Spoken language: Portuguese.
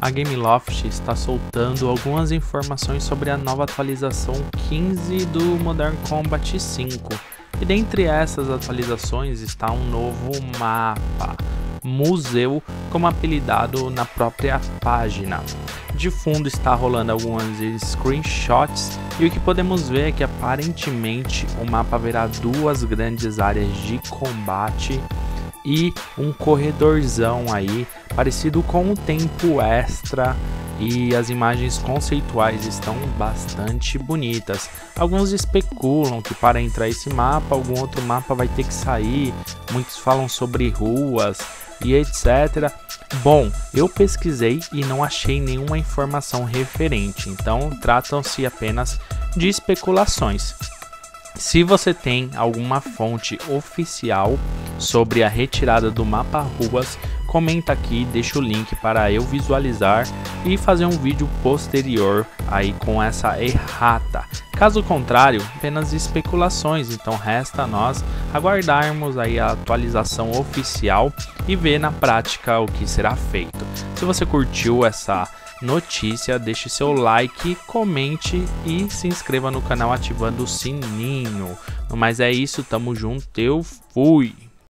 a Gameloft está soltando algumas informações sobre a nova atualização 15 do Modern Combat 5, e dentre essas atualizações está um novo mapa, museu, como apelidado na própria página. De fundo está rolando algumas screenshots e o que podemos ver é que aparentemente o mapa haverá duas grandes áreas de combate e um corredorzão aí, parecido com o tempo extra, e as imagens conceituais estão bastante bonitas. Alguns especulam que para entrar esse mapa, algum outro mapa vai ter que sair, muitos falam sobre ruas e etc. Bom, eu pesquisei e não achei nenhuma informação referente, então tratam-se apenas de especulações. Se você tem alguma fonte oficial sobre a retirada do mapa ruas, comenta aqui, deixa o link para eu visualizar e fazer um vídeo posterior aí com essa errata. Caso contrário, apenas especulações, então resta a nós aguardarmos aí a atualização oficial e ver na prática o que será feito. Se você curtiu essa notícia, deixe seu like, comente e se inscreva no canal ativando o sininho. Mas é isso, tamo junto, eu fui!